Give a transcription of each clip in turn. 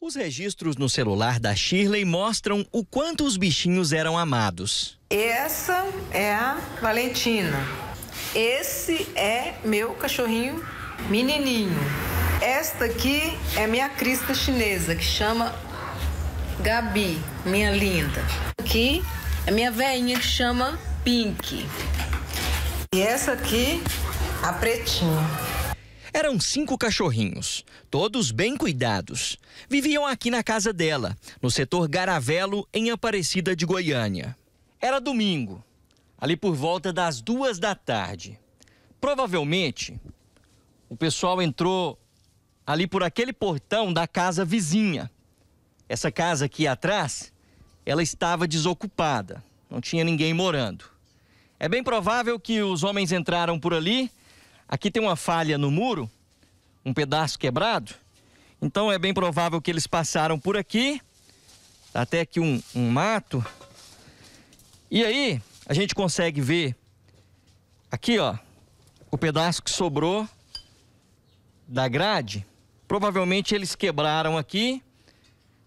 Os registros no celular da Shirley mostram o quanto os bichinhos eram amados. Essa é a Valentina. Esse é meu cachorrinho menininho. Esta aqui é minha crista chinesa, que chama Gabi, minha linda. Aqui é minha velhinha, que chama Pink. E essa aqui, a pretinha. Eram 5 cachorrinhos, todos bem cuidados. Viviam aqui na casa dela, no setor Garavelo, em Aparecida de Goiânia. Era domingo, ali por volta das 14h. Provavelmente, o pessoal entrou ali por aquele portão da casa vizinha. Essa casa aqui atrás, ela estava desocupada, não tinha ninguém morando. É bem provável que os homens entraram por ali. Aqui tem uma falha no muro, um pedaço quebrado. Então é bem provável que eles passaram por aqui, até aqui um mato. E aí a gente consegue ver aqui, ó, o pedaço que sobrou da grade. Provavelmente eles quebraram aqui,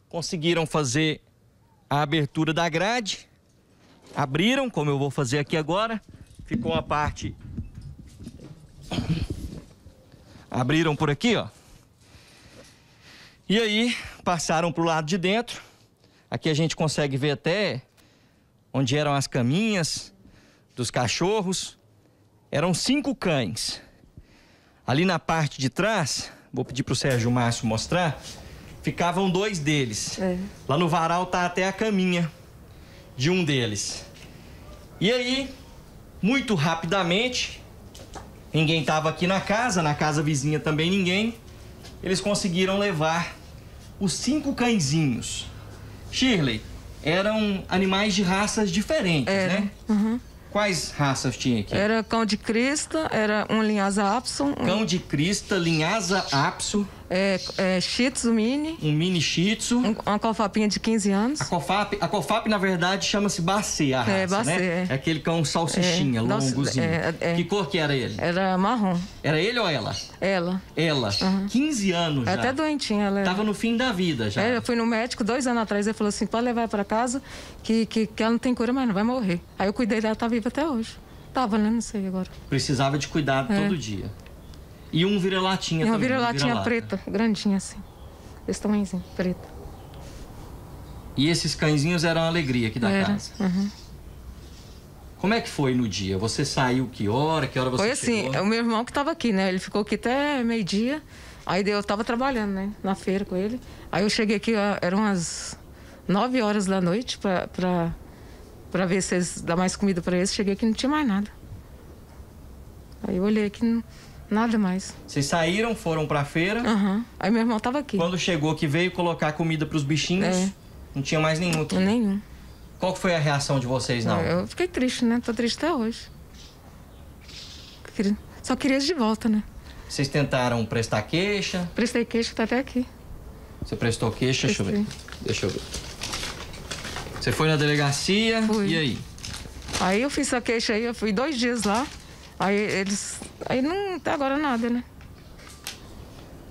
conseguiram fazer a abertura da grade, abriram, como eu vou fazer aqui agora. Ficou a parte... Abriram por aqui, ó. E aí, passaram pro lado de dentro. Aqui a gente consegue ver até onde eram as caminhas dos cachorros. Eram 5 cães. Ali na parte de trás, vou pedir pro Sérgio Márcio mostrar, ficavam 2 deles. É. Lá no varal tá até a caminha de um deles. E aí, muito rapidamente... Ninguém estava aqui na casa vizinha também ninguém. Eles conseguiram levar os 5 cãezinhos. Shirley, eram animais de raças diferentes, né? Uhum. Quais raças tinha aqui? Era cão de crista, era um lhasa apso. Cão de crista, lhasa apso. Shih tzu mini. Um mini shih tzu. Uma cofapinha de 15 anos. A cofap na verdade, chama-se Bacê, a raça, Bacê, né? É aquele cão salsichinha, longozinho. Que cor que era ele? Era marrom. Era ele ou ela? Ela. Ela. Uhum. 15 anos já. Até doentinha ela. Tava no fim da vida já. Eu fui no médico 2 anos atrás, ele falou assim, pode levar pra casa, que ela não tem cura, mas não vai morrer. Aí eu cuidei dela, tá viva até hoje. Tava, né? Não sei agora. Precisava de cuidado todo dia. E um vira-latinha também. Uma vira-latinha preta, grandinha assim. Esse tamanhozinho, preta. E esses cãezinhos eram a alegria aqui da casa? Uhum. Como é que foi no dia? Você saiu que hora você chegou? Foi assim, o meu irmão que tava aqui, né? Ele ficou aqui até meio-dia. Aí eu tava trabalhando, né? Na feira com ele. Aí eu cheguei aqui, eram umas 21h da noite pra ver se eles dão mais comida pra eles. Cheguei aqui e não tinha mais nada. Aí eu olhei aqui... Nada mais. Vocês saíram, foram pra feira. Uhum. Aí meu irmão tava aqui. Quando chegou que veio colocar comida pros bichinhos, não tinha mais nenhum aqui. Nenhum. Qual que foi a reação de vocês, não? Eu fiquei triste, né? Tô triste até hoje. Só queria de volta, né? Vocês tentaram prestar queixa? Prestei queixa, tá até aqui. Você prestou queixa? Deixa eu ver. Você foi na delegacia? Fui. E aí? Aí eu fiz essa queixa aí, eu fui 2 dias lá. Aí não, até agora nada, né?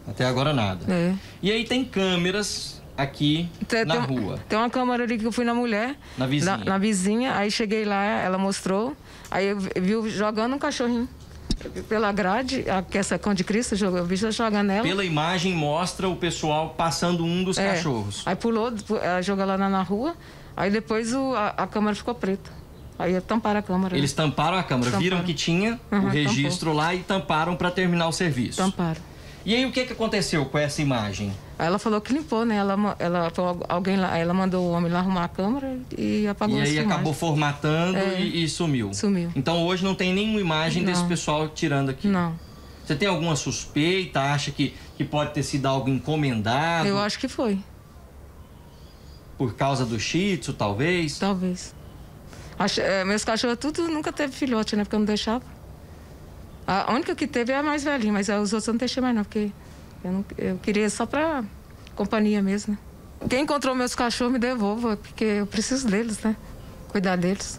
Até agora nada. É. E aí tem câmeras aqui na rua. Tem uma câmera ali que eu fui na mulher. Na vizinha. Na vizinha, aí cheguei lá, ela mostrou. Aí eu vi jogando um cachorrinho pela grade, que essa cão de Cristo, eu vi jogando nela. Pela imagem mostra o pessoal passando um dos cachorros. Aí pulou, jogou lá na rua, aí depois a câmera ficou preta. Aí tamparam a câmera. Eles tamparam a câmera, viram que tinha o registro lá e tamparam para terminar o serviço. Tamparam. E aí o que aconteceu com essa imagem? Ela falou que limpou, né? Ela alguém lá, ela mandou o homem lá arrumar a câmera e apagou essa imagem. E aí acabou formatando e sumiu. Sumiu. Então hoje não tem nenhuma imagem desse pessoal tirando aqui. Não. Você tem alguma suspeita? Acha que pode ter sido algo encomendado? Eu acho que foi. Por causa do shih tzu, talvez? Talvez. Meus cachorros tudo nunca teve filhote, né? Porque eu não deixava. A única que teve é a mais velhinha, mas os outros eu não deixei mais não, porque eu queria só pra companhia mesmo, né? Quem encontrou meus cachorros me devolva, porque eu preciso deles, né? Cuidar deles.